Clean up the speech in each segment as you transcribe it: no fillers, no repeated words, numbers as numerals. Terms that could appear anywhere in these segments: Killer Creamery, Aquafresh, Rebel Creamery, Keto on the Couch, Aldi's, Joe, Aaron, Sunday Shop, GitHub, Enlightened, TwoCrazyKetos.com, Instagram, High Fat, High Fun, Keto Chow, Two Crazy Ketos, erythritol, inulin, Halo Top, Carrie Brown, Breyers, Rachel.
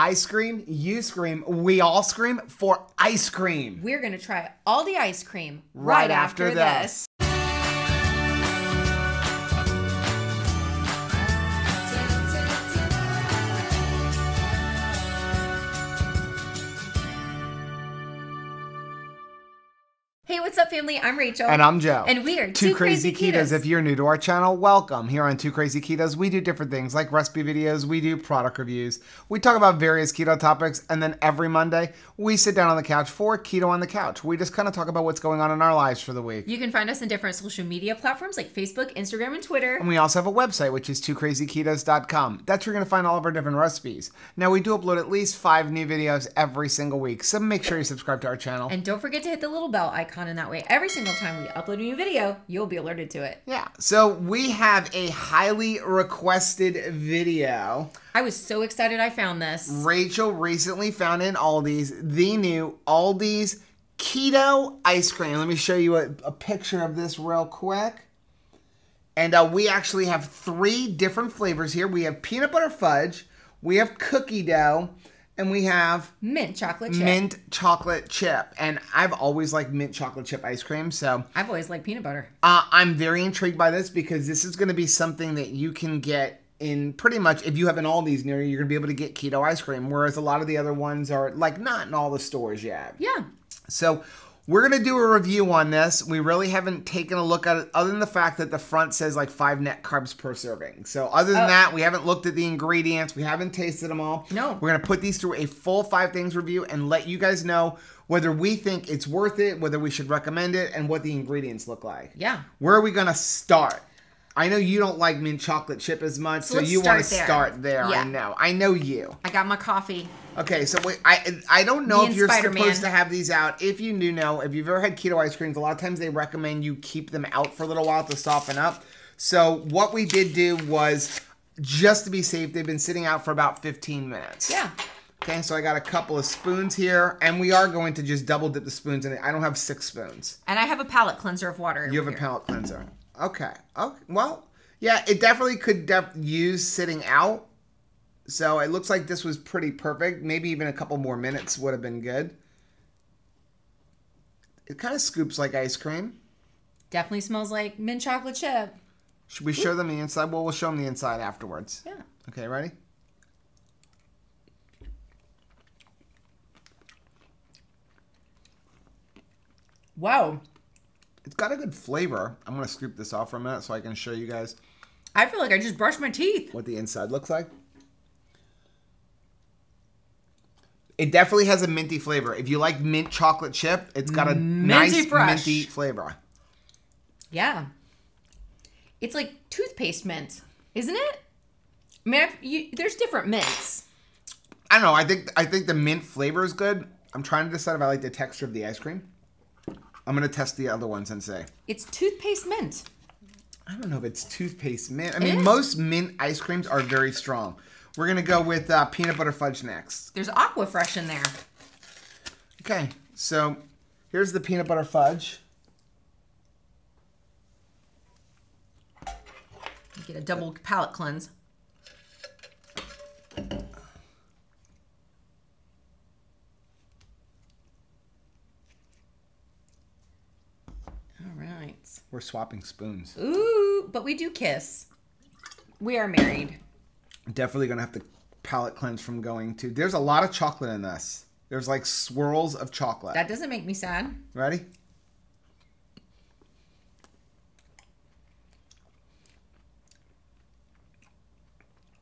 I scream, you scream, we all scream for ice cream. We're going to try Aldi ice cream right after this. Hey, what's up, family? I'm Rachel. And I'm Joe. And we are Two Crazy Ketos. If you're new to our channel, welcome. Here on Two Crazy Ketos, we do different things like recipe videos, we do product reviews, we talk about various keto topics, and then every Monday, we sit down on the couch for Keto on the Couch. We just kind of talk about what's going on in our lives for the week. You can find us in different social media platforms like Facebook, Instagram, and Twitter. And we also have a website, which is TwoCrazyKetos.com. That's where you're going to find all of our different recipes. Now, we do upload at least 5 new videos every single week, so make sure you subscribe to our channel. And don't forget to hit the little bell icon. And that way, every single time we upload a new video, you'll be alerted to it. Yeah. So we have a highly requested video. I was so excited I found this. Rachel recently found in Aldi's the new Aldi's Keto ice cream. Let me show you a picture of this real quick. And we actually have 3 different flavors here. We have peanut butter fudge, we have cookie dough, and we have mint chocolate chip. Mint chocolate chip. And I've always liked mint chocolate chip ice cream, so. I've always liked peanut butter. I'm very intrigued by this because this is going to be something that you can get in pretty much, if you have an Aldi's near you, you're going to be able to get keto ice cream, whereas a lot of the other ones are like not in all the stores yet. Yeah. So we're going to do a review on this. We really haven't taken a look at it other than the fact that the front says like 5 net carbs per serving. So other than that, we haven't looked at the ingredients. We haven't tasted them all. No. We're going to put these through a full 5 things review and let you guys know whether we think it's worth it, whether we should recommend it, and what the ingredients look like. Yeah. Where are we going to start? I know you don't like mint chocolate chip as much, so you want to start there. Yeah. I know. I know you. I got my coffee. Okay, so wait, I don't know if you're supposed to have these out. If you do know, if you've ever had keto ice creams, a lot of times they recommend you keep them out for a little while to soften up. So what we did do was, just to be safe, they've been sitting out for about 15 minutes. Yeah. Okay, so I got a couple of spoons here, and we are going to just double dip the spoons in it. I don't have 6 spoons. And I have a palate cleanser of water. You have a palate cleanser. Okay. Okay. Well, yeah, it definitely could use sitting out. So it looks like this was pretty perfect. Maybe even a couple more minutes would have been good. It kind of scoops like ice cream. Definitely smells like mint chocolate chip. Should we show them the inside? Well, we'll show them the inside afterwards. Yeah. Okay, ready? Wow. It's got a good flavor. I'm going to scoop this off for a minute so I can show you guys. I feel like I just brushed my teeth. What the inside looks like. It definitely has a minty flavor. If you like mint chocolate chip, it's got a nice minty flavor. Yeah. It's like toothpaste mint, isn't it? I mean, there's different mints. I don't know. I think the mint flavor is good. I'm trying to decide if I like the texture of the ice cream. I'm going to test the other ones and say. It's toothpaste mint. I don't know if it's toothpaste mint. I mean, most mint ice creams are very strong. We're going to go with peanut butter fudge next. There's Aquafresh in there. Okay, so here's the peanut butter fudge. You get a double palate cleanse. We're swapping spoons. Ooh, but we do kiss. We are married. Definitely going to have to palate cleanse from going to. There's a lot of chocolate in this. There's like swirls of chocolate. That doesn't make me sad. Ready?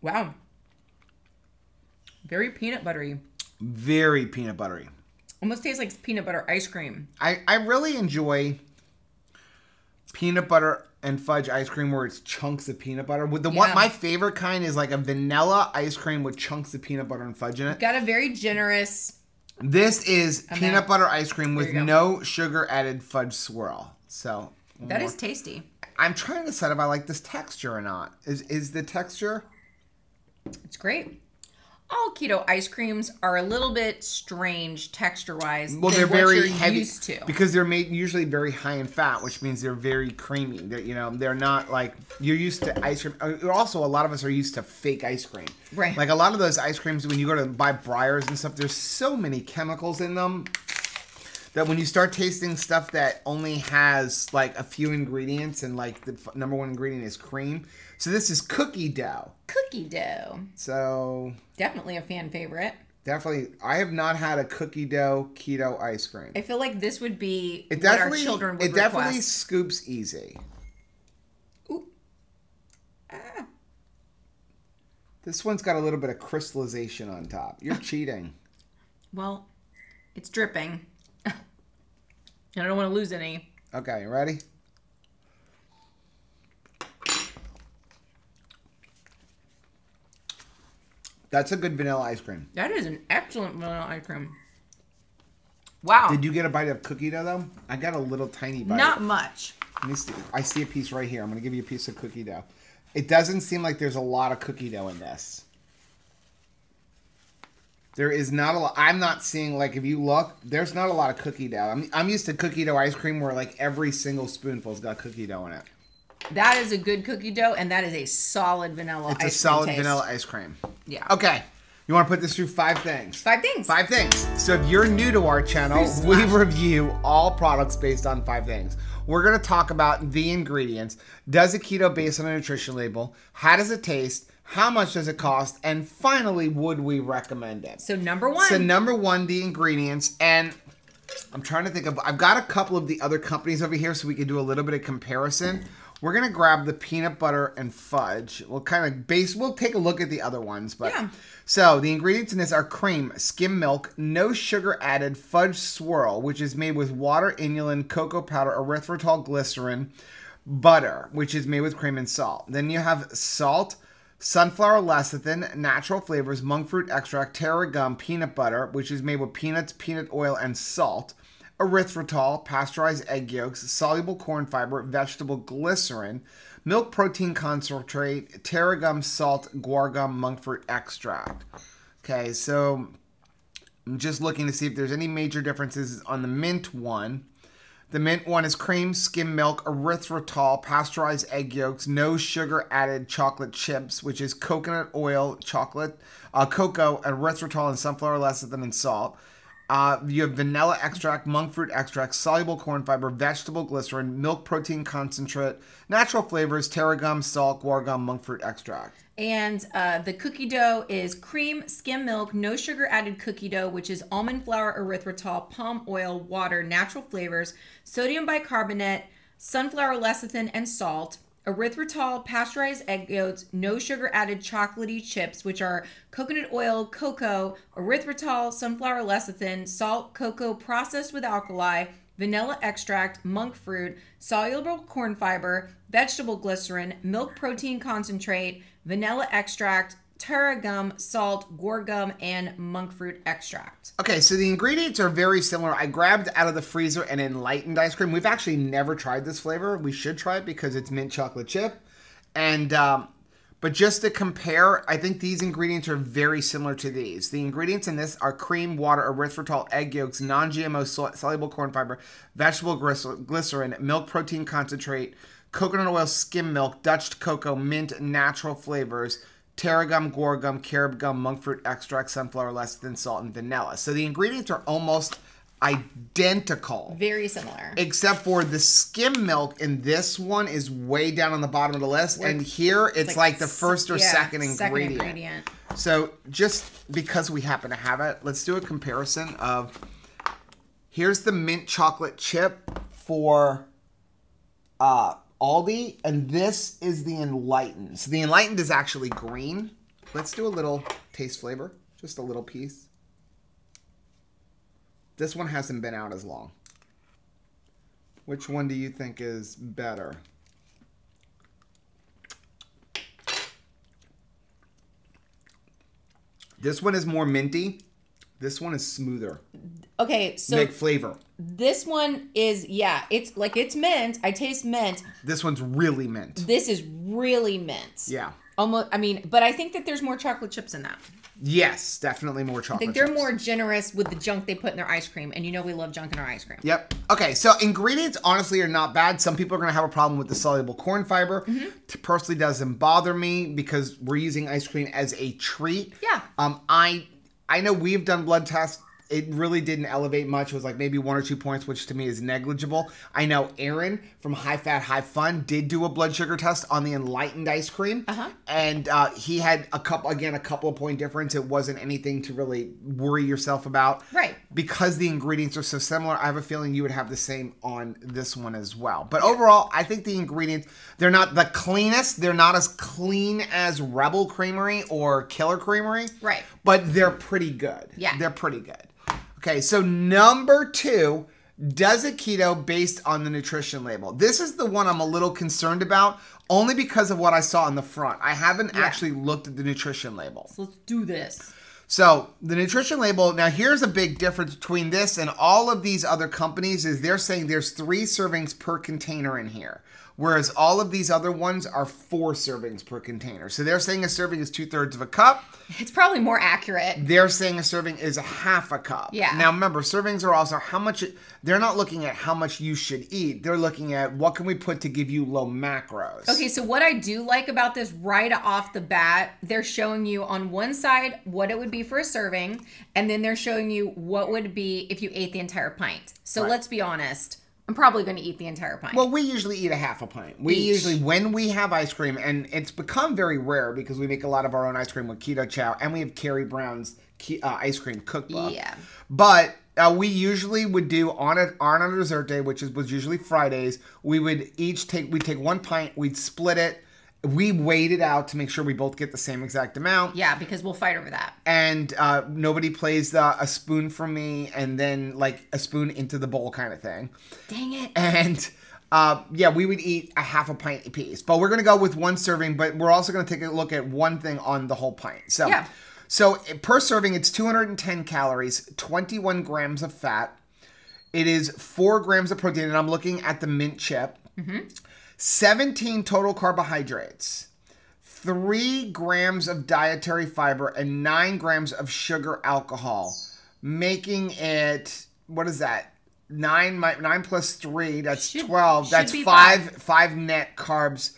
Wow. Very peanut buttery. Very peanut buttery. Almost tastes like peanut butter ice cream. I really enjoy peanut butter and fudge ice cream where it's chunks of peanut butter. With the one, my favorite kind is like a vanilla ice cream with chunks of peanut butter and fudge in it. Got a very generous. This is peanut butter ice cream with no sugar added fudge swirl. So that is tasty. I'm trying to decide if I like this texture or not. Is the texture? It's great. all keto ice creams are a little bit strange texture-wise. Well, they're very heavy used to, because they're made usually very high in fat, which means they're very creamy. They're, you know, they're not like you're used to ice cream. Also, a lot of us are used to fake ice cream. Right. Like a lot of those ice creams when you go to buy Breyers and stuff, there's so many chemicals in them that when you start tasting stuff that only has like a few ingredients, and like the number one ingredient is cream. So this is cookie dough. Cookie dough. So definitely a fan favorite. Definitely. I have not had a cookie dough keto ice cream. I feel like this would be what our children would request. It definitely scoops easy. Ooh. Ah. This one's got a little bit of crystallization on top. You're cheating. Well, it's dripping. And I don't want to lose any. Okay, you ready? That's a good vanilla ice cream. That is an excellent vanilla ice cream. Wow. Did you get a bite of cookie dough, though? I got a little tiny bite. Not much. Let me see. I see a piece right here. I'm going to give you a piece of cookie dough. It doesn't seem like there's a lot of cookie dough in this. There is not a lot. I'm not seeing, like, if you look, there's not a lot of cookie dough. I'm used to cookie dough ice cream where, like, every single spoonful's got cookie dough in it. That is a good cookie dough, and that is a solid vanilla ice cream. It's a solid vanilla ice cream. Yeah. Okay. You want to put this through 5 things? 5 things. 5 things. So if you're new to our channel, we review all products based on 5 things. We're going to talk about the ingredients. Does a keto based on a nutrition label? How does it taste? How much does it cost? And finally, would we recommend it? So number 1. So number 1, the ingredients. And I'm trying to think of, I've got a couple of the other companies over here so we can do a little bit of comparison. We're going to grab the peanut butter and fudge. We'll kind of we'll take a look at the other ones. But yeah. So the ingredients in this are cream, skim milk, no sugar added, fudge swirl, which is made with water, inulin, cocoa powder, erythritol glycerin, butter, which is made with cream and salt. Then you have salt, sunflower lecithin, natural flavors, monk fruit extract, tarragon, peanut butter, which is made with peanuts, peanut oil, and salt. Erythritol, pasteurized egg yolks, soluble corn fiber, vegetable glycerin, milk protein concentrate, tarragon salt, guar gum, monk fruit extract. Okay, so I'm just looking to see if there's any major differences on the mint one. The mint one is cream, skim milk, erythritol, pasteurized egg yolks, no sugar added, chocolate chips, which is coconut oil, chocolate, cocoa, erythritol, and sunflower lecithin and salt. You have vanilla extract, monk fruit extract, soluble corn fiber, vegetable glycerin, milk protein concentrate, natural flavors, tarragon, salt, guar gum, monk fruit extract. And the cookie dough is cream, skim milk, no sugar added cookie dough, which is almond flour, erythritol, palm oil, water, natural flavors, sodium bicarbonate, sunflower lecithin, and salt. Erythritol, pasteurized egg yolks, no sugar added chocolatey chips, which are coconut oil, cocoa, erythritol, sunflower lecithin, salt, cocoa processed with alkali, vanilla extract, monk fruit, soluble corn fiber, vegetable glycerin, milk protein concentrate, vanilla extract, tarragon, salt, guar gum, and monk fruit extract. Okay, so the ingredients are very similar. I grabbed out of the freezer an Enlightened ice cream. We've actually never tried this flavor. We should try it because it's mint chocolate chip. And but just to compare, I think these ingredients are very similar to these. The ingredients in this are cream, water, erythritol, egg yolks, non-GMO soluble corn fiber, vegetable glycerin, milk protein concentrate, coconut oil, skim milk, Dutch cocoa, mint, natural flavors, tarragon, guar gum, carob gum, monk fruit extract, sunflower lecithin, salt, and vanilla. So the ingredients are almost identical. Very similar. Except for the skim milk in this one is way down on the bottom of the list. Like, and here it's like the first or second ingredient. So just because we happen to have it, let's do a comparison of, here's the mint chocolate chip for Aldi, and this is the Enlightened. So the Enlightened is actually green. Let's do a little taste flavor, just a little piece. This one hasn't been out as long. Which one do you think is better? This one is more minty. This one is smoother. Okay, so like flavor. This one is, yeah, it's like it's mint. I taste mint. This one's really mint. This is really mint. Yeah. Almost, I mean, but I think that there's more chocolate chips in that. Yes, definitely more chocolate. I think they're more generous with the junk they put in their ice cream, and you know we love junk in our ice cream. Yep. Okay, so ingredients honestly are not bad. Some people are going to have a problem with the soluble corn fiber. Personally doesn't bother me because we're using ice cream as a treat. Yeah. I know we've done blood tests. It really didn't elevate much. It was like maybe 1 or 2 points, which to me is negligible. I know Aaron from High Fat, High Fun did do a blood sugar test on the Enlightened ice cream. And he had a couple of point difference. It wasn't anything to really worry yourself about. Right. Because the ingredients are so similar, I have a feeling you would have the same on this one as well. But overall, I think the ingredients, they're not the cleanest. They're not as clean as Rebel Creamery or Killer Creamery. Right. But they're pretty good. Yeah. They're pretty good. Okay, so number 2, does it keto based on the nutrition label? This is the one I'm a little concerned about, only because of what I saw on the front. I haven't actually looked at the nutrition label. So let's do this. So the nutrition label, now here's a big difference between this and all of these other companies is they're saying there's 3 servings per container in here, whereas all of these other ones are 4 servings per container. So they're saying a serving is 2/3 of a cup. It's probably more accurate. They're saying a serving is a 1/2 a cup. Yeah. Now remember, servings are also how much, they're not looking at how much you should eat. They're looking at what can we put to give you low macros. Okay, so what I do like about this right off the bat, they're showing you on one side what it would be for a serving, and then they're showing you what would be if you ate the entire pint. So let's be honest. I'm probably going to eat the entire pint. Well, we usually eat a 1/2 a pint. We usually, when we have ice cream, and it's become very rare because we make a lot of our own ice cream with Keto Chow, and we have Carrie Brown's ice cream cookbook. Yeah. But we usually would do on a dessert day, which was usually Fridays. We would each take, we'd take 1 pint, we'd split it. We weighed it out to make sure we both get the same exact amount. Yeah, because we'll fight over that. And nobody plays the, a spoon from me and then like a spoon into the bowl kind of thing. Dang it. And yeah, we would eat a 1/2 a pint apiece. But we're going to go with 1 serving, but we're also going to take a look at one thing on the whole pint. So, yeah. So per serving, it's 210 calories, 21 grams of fat. It is 4 grams of protein, and I'm looking at the mint chip. 17 total carbohydrates, 3 grams of dietary fiber, and 9 grams of sugar alcohol, making it, what is that? 9 plus 3, that's 12. That's 5 net carbs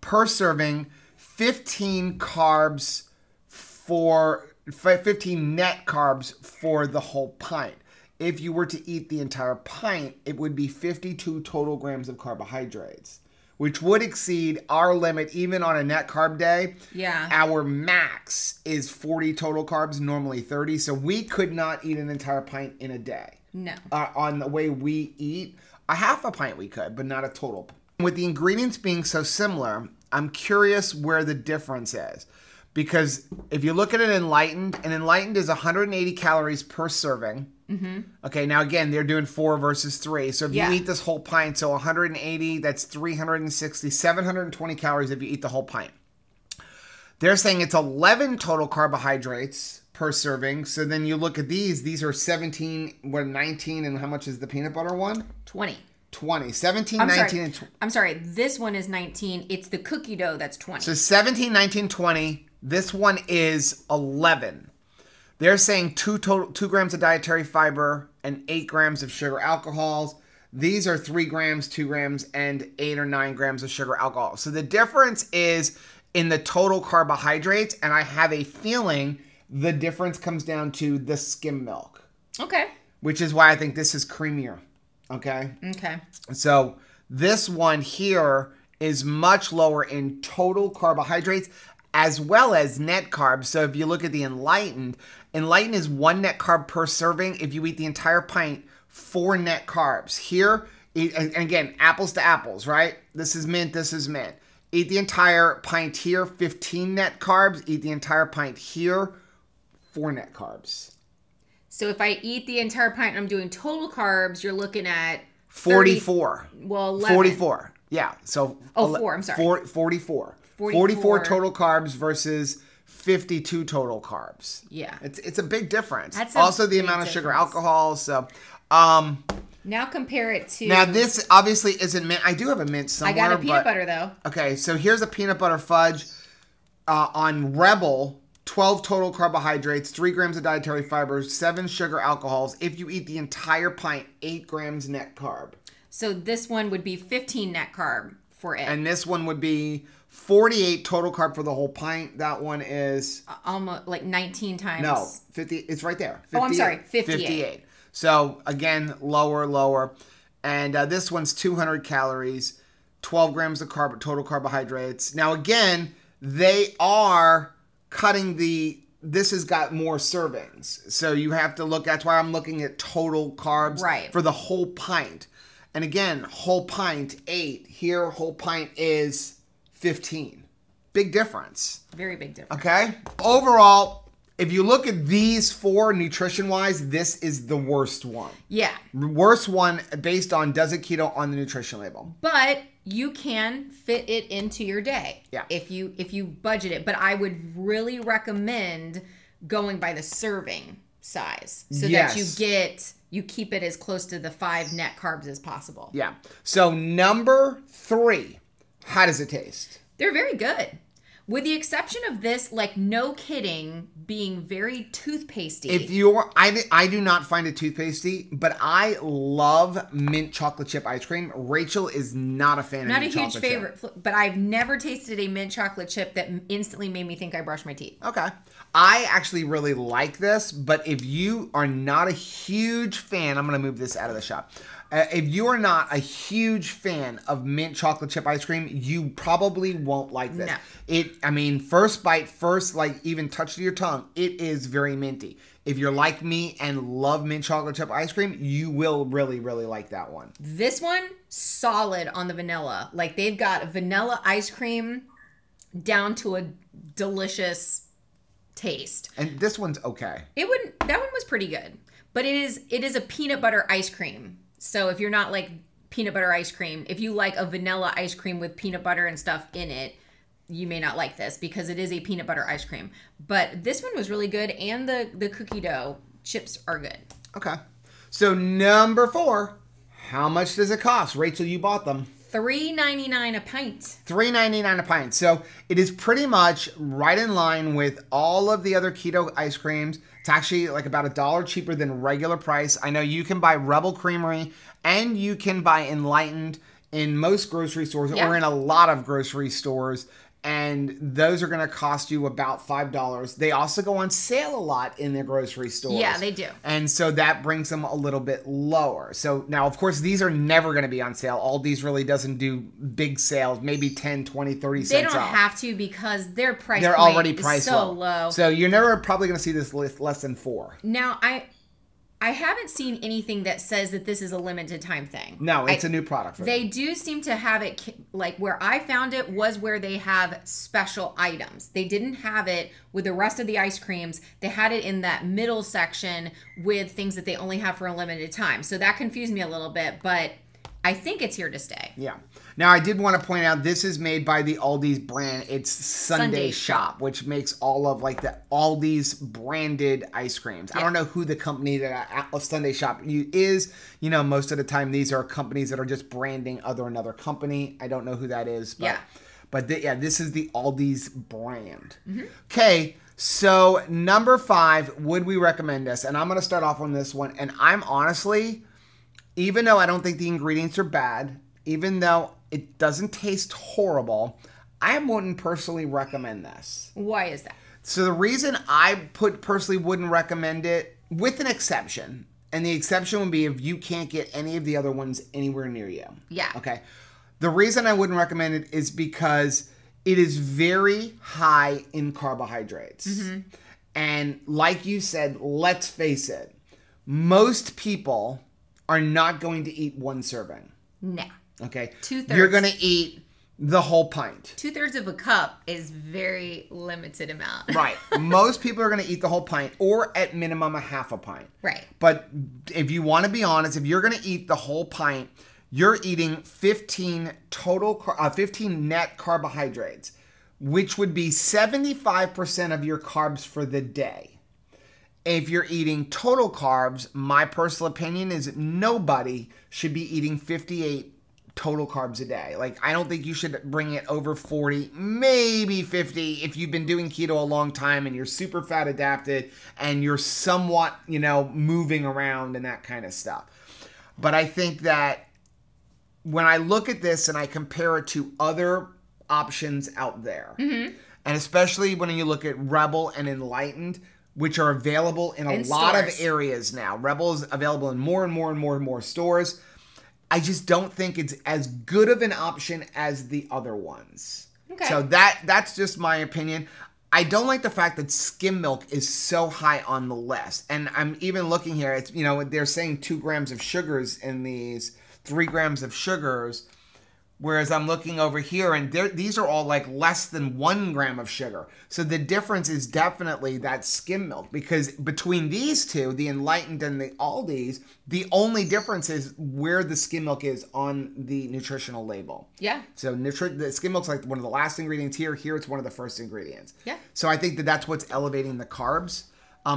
per serving, 15 carbs for, 15 net carbs for the whole pint. If you were to eat the entire pint, it would be 52 total grams of carbohydrates, which would exceed our limit even on a net carb day. Yeah. Our max is 40 total carbs, normally 30. So we could not eat an entire pint in a day. No. On the way we eat, a 1/2 a pint we could, but not a total. With the ingredients being so similar, I'm curious where the difference is. Because if you look at an Enlightened is 180 calories per serving. Okay, now again, they're doing 4 versus 3. So if you eat this whole pint, so 180, that's 360, 720 calories if you eat the whole pint. They're saying it's 11 total carbohydrates per serving. So then you look at these are 17, what, 19, and how much is the peanut butter one? 20. 20. 17, I'm 19, sorry. And 20. I'm sorry, this one is 19. It's the cookie dough that's 20. So 17, 19, 20. This one is 11. They're saying 2 grams of dietary fiber and 8 grams of sugar alcohols. These are 3 grams, 2 grams, and 8 or 9 grams of sugar alcohol. So the difference is in the total carbohydrates, and I have a feeling the difference comes down to the skim milk. Okay. Which is why I think this is creamier. Okay? Okay. So this one here is much lower in total carbohydrates as well as net carbs. So if you look at the Enlightened, Enlightened is 1 net carb per serving. If you eat the entire pint, 4 net carbs. Here, and again, apples to apples, right? This is mint, this is mint. Eat the entire pint here, 15 net carbs. Eat the entire pint here, 4 net carbs. So if I eat the entire pint and I'm doing total carbs, you're looking at 44. 30, well, 11. 44, yeah. So, oh, 4, I'm sorry. 44. 44 total carbs versus 52 total carbs. Yeah. It's a big difference. That's also the amount of sugar alcohol. So now compare it to. Now this obviously isn't mint. I do have a mint somewhere. I got a peanut butter though. Okay. So here's a peanut butter fudge on Rebel. 12 total carbohydrates, 3 grams of dietary fiber, 7 sugar alcohols. If you eat the entire pint, 8 grams net carb. So this one would be 15 net carb for it. And this one would be 48 total carb for the whole pint. That one is... almost like 19 times. No, 50. It's right there. 58. Oh, I'm sorry. 58. 58. So again, lower, lower. And this one's 200 calories, 12 grams of total carbohydrates. Now again, they are... cutting the, this has got more servings. So you have to look, that's why I'm looking at total carbs for the whole pint. And again, whole pint, 8. Here, whole pint is 15. Big difference. Very big difference. Okay? Overall, if you look at these 4 nutrition-wise, this is the worst one. Yeah. Worst one based on does it keto on the nutrition label. But... you can fit it into your day if you budget it. But I would really recommend going by the serving size so that you keep it as close to the 5 net carbs as possible. Yeah. So number 3, how does it taste? They're very good. With the exception of this, like no kidding, being very toothpastey. If you're, I do not find it toothpastey, but I love mint chocolate chip ice cream. Rachel is not a fan of mint chocolate chip. Not a huge favorite, but I've never tasted a mint chocolate chip that instantly made me think I brushed my teeth. Okay. I actually really like this, but if you are not a huge fan, I'm going to move this out of the shop. If you are not a huge fan of mint chocolate chip ice cream, you probably won't like this. No. I mean, first bite, first like even touch to your tongue, it is very minty. If you're like me and love mint chocolate chip ice cream, you will really, really like that one. This one, solid on the vanilla. Like they've got vanilla ice cream down to a delicious taste. And this one's okay. That one was pretty good. But it is a peanut butter ice cream. So if you're not like peanut butter ice cream, if you like a vanilla ice cream with peanut butter and stuff in it, you may not like this because it is a peanut butter ice cream. But this one was really good, and the cookie dough chips are good. Okay. So number 4, how much does it cost? Rachel, you bought them. $3.99 a pint. $3.99 a pint. So it is pretty much right in line with all of the other keto ice creams. It's actually like about $1 cheaper than regular price. I know you can buy Rebel Creamery and you can buy Enlightened in most grocery stores or in a lot of grocery stores. And those are going to cost you about $5. They also go on sale a lot in their grocery stores. Yeah, they do. And so that brings them a little bit lower. So now, of course, these are never going to be on sale. Aldi's really doesn't do big sales, maybe 10, 20, 30 cents off. They don't have to because their price point already priced so low. So you're never probably going to see this list less than 4. Now, I haven't seen anything that says that this is a limited time thing. No, it's a new product for them. They do seem to have it, like where I found it was where they have special items. They didn't have it with the rest of the ice creams. They had it in that middle section with things that they only have for a limited time. So that confused me a little bit, but I think it's here to stay. Yeah. Now, I did want to point out this is made by the Aldi's brand. It's Sunday Shop, which makes all of like the Aldi's branded ice creams. Yeah. I don't know who the company that Sunday Shop is. You know, most of the time these are companies that are just branding another company. I don't know who that is. But, yeah. But yeah, this is the Aldi's brand. Mm-hmm. Okay. So number 5, would we recommend this? And I'm going to start off on this one. And I'm honestly, even though I don't think the ingredients are bad, even though it doesn't taste horrible, I wouldn't personally recommend this. Why is that? So the reason I personally wouldn't recommend it, with an exception, and the exception would be if you can't get any of the other ones anywhere near you. Yeah. Okay. The reason I wouldn't recommend it is because it is very high in carbohydrates. Mm-hmm. And like you said, let's face it, most people are not going to eat one serving. No. Okay. 2/3. You're going to eat the whole pint. 2/3 of a cup is very limited amount. Right. Most people are going to eat the whole pint or at minimum a half a pint. Right. But if you want to be honest, if you're going to eat the whole pint, you're eating 15 net carbohydrates, which would be 75% of your carbs for the day. If you're eating total carbs, my personal opinion is nobody should be eating 58 total carbs a day. Like, I don't think you should bring it over 40, maybe 50 if you've been doing keto a long time and you're super fat adapted and you're somewhat, you know, moving around and that kind of stuff. But I think that when I look at this and I compare it to other options out there, and especially when you look at Rebel and Enlightened, which are available in lot of areas now. Rebel is available in more and more stores. I just don't think it's as good of an option as the other ones. Okay. So that's just my opinion. I don't like the fact that skim milk is so high on the list. And I'm even looking here, it's, you know, they're saying 2 grams of sugars in these, 3 grams of sugars, whereas I'm looking over here and these are all like less than 1 gram of sugar. So the difference is definitely that skim milk, because between these two, the Enlightened and the Aldi's, the only difference is where the skim milk is on the nutritional label. Yeah. So the skim milk's like one of the last ingredients here. Here it's one of the first ingredients. Yeah. So I think that that's what's elevating the carbs.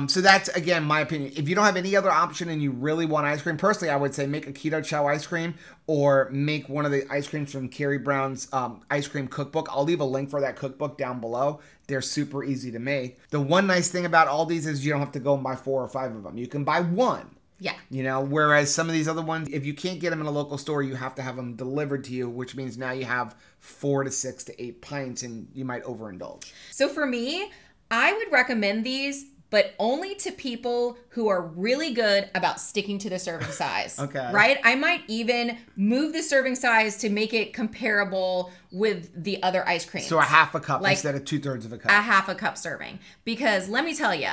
So that's, again, my opinion. If you don't have any other option and you really want ice cream, personally, I would say make a Keto Chow ice cream or make one of the ice creams from Carrie Brown's ice cream cookbook. I'll leave a link for that cookbook down below. They're super easy to make. The one nice thing about Aldi's is you don't have to go and buy 4 or 5 of them. You can buy one. Yeah. You know, whereas some of these other ones, if you can't get them in a local store, you have to have them delivered to you, which means now you have 4 to 6 to 8 pints and you might overindulge. So for me, I would recommend these, but only to people who are really good about sticking to the serving size. Okay. Right? I might even move the serving size to make it comparable with the other ice creams. So a half a cup, like, instead of 2/3 of a cup. A half a cup serving. Because let me tell you,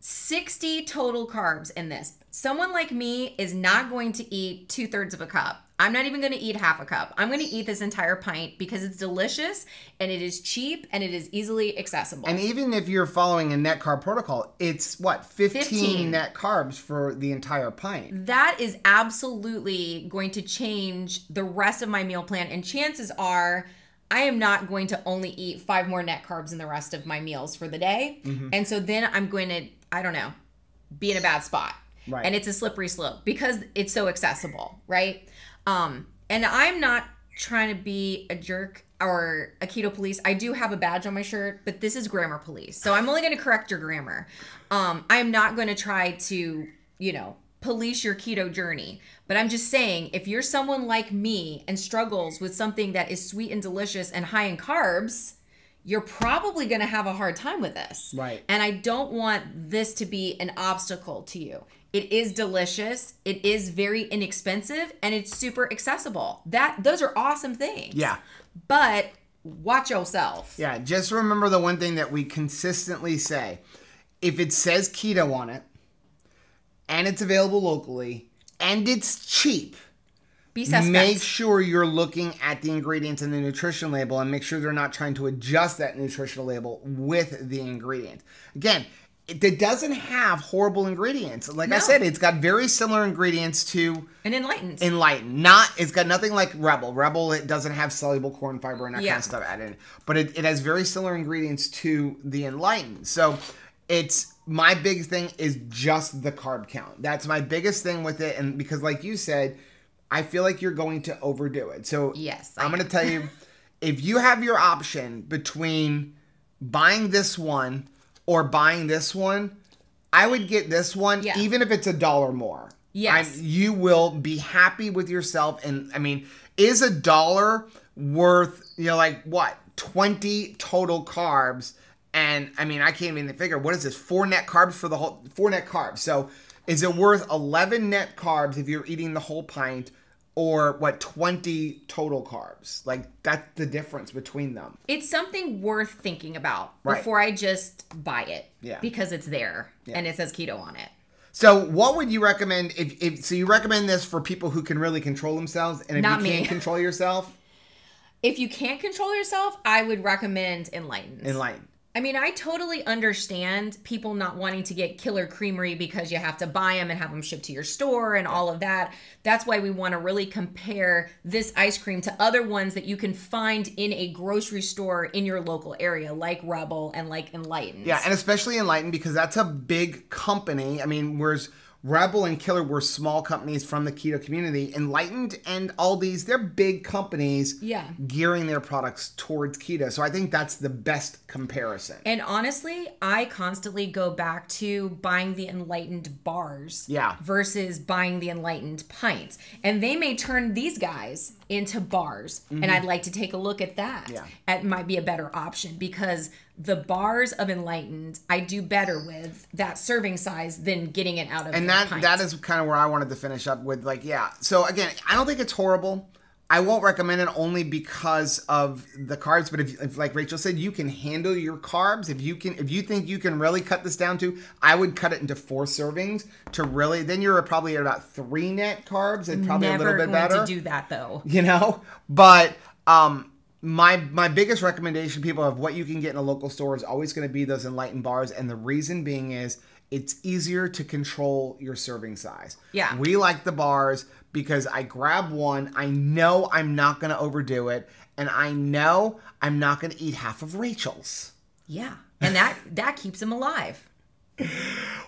60 total carbs in this. Someone like me is not going to eat 2/3 of a cup. I'm not even going to eat half a cup. I'm going to eat this entire pint because it's delicious and it is cheap and it is easily accessible. And even if you're following a net carb protocol, it's what, 15 net carbs for the entire pint. That is absolutely going to change the rest of my meal plan. And chances are I am not going to only eat 5 more net carbs in the rest of my meals for the day. And so then I'm going to, I don't know, be in a bad spot. Right. And it's a slippery slope because it's so accessible, right? And I'm not trying to be a jerk or a keto police. I do have a badge on my shirt, but this is grammar police. So I'm only going to correct your grammar. I'm not going to try to, you know, police your keto journey. But I'm just saying, if you're someone like me and struggles with something that is sweet and delicious and high in carbs, you're probably going to have a hard time with this. Right. And I don't want this to be an obstacle to you. It is delicious. It is very inexpensive and it's super accessible. Those are awesome things. Yeah. But watch yourself. Yeah. Just remember the one thing that we consistently say. If it says keto on it and it's available locally and it's cheap, be suspect. Make sure you're looking at the ingredients in the nutrition label and make sure they're not trying to adjust that nutritional label with the ingredient. Again, it doesn't have horrible ingredients. Like I said, it's got very similar ingredients to an Enlightened. It's got nothing like Rebel. Rebel, it doesn't have soluble corn fiber and that kind of stuff added in. But it has very similar ingredients to the Enlightened. So it's, my big thing is just the carb count. That's my biggest thing with it. And because like you said, I feel like you're going to overdo it. So yes, I'm going to tell you, if you have your option between buying this one or buying this one, I would get this one, even if it's $1 more. Yes. You will be happy with yourself. And I mean, is $1 worth, you know, like what, 20 total carbs? And I mean, I can't even figure, what is this, 4 net carbs for the whole, 4 net carbs. So is it worth 11 net carbs if you're eating the whole pint? Or what, 20 total carbs? Like, that's the difference between them. It's something worth thinking about before I just buy it. Yeah. Because it's there and it says keto on it. So what would you recommend? So you recommend this for people who can really control themselves, and if you can't control yourself? If you can't control yourself, I would recommend Enlightened. Enlightened. I mean, I totally understand people not wanting to get Killer Creamery because you have to buy them and have them shipped to your store and all of that. That's why we want to really compare this ice cream to other ones that you can find in a grocery store in your local area, like Rebel and like Enlightened. Yeah, and especially Enlightened because that's a big company. I mean, whereas Rebel and Killer were small companies from the keto community. Enlightened and Aldi's, they're big companies gearing their products towards keto. So I think that's the best comparison. And honestly, I constantly go back to buying the Enlightened bars versus buying the Enlightened pints. And they may turn these guys into bars. And I'd like to take a look at that. That might be a better option because the bars of Enlightened, I do better with that serving size than getting it out of a pint. That is kind of where I wanted to finish up with, like, So again, I don't think it's horrible. I won't recommend it only because of the carbs, but if like Rachel said, you can handle your carbs. If you think you can really cut this down to, I would cut it into 4 servings to really, then you're probably at about 3 net carbs and probably a little bit better. Never going to do that though. You know, but, My biggest recommendation, people, of what you can get in a local store is always going to be those Enlightened bars. And the reason being is it's easier to control your serving size. Yeah. We like the bars because I grab one, I know I'm not going to overdo it, and I know I'm not going to eat half of Rachel's. Yeah. And that keeps them alive.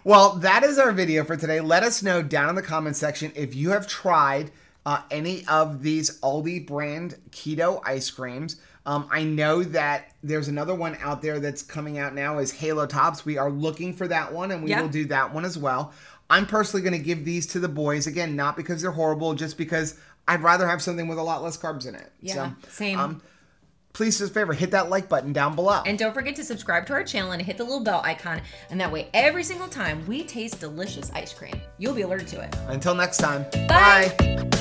Well, that is our video for today. Let us know down in the comment section if you have tried any of these Aldi brand keto ice creams. I know that there's another one out there that's coming out now is Halo Tops. We are looking for that one and we will do that one as well. I'm personally going to give these to the boys. Again, not because they're horrible, just because I'd rather have something with a lot less carbs in it. Yeah, so, same. Please do us a favor, hit that like button down below. And don't forget to subscribe to our channel and hit the little bell icon. And that way, every single time we taste delicious ice cream, you'll be alerted to it. Until next time, bye. Bye.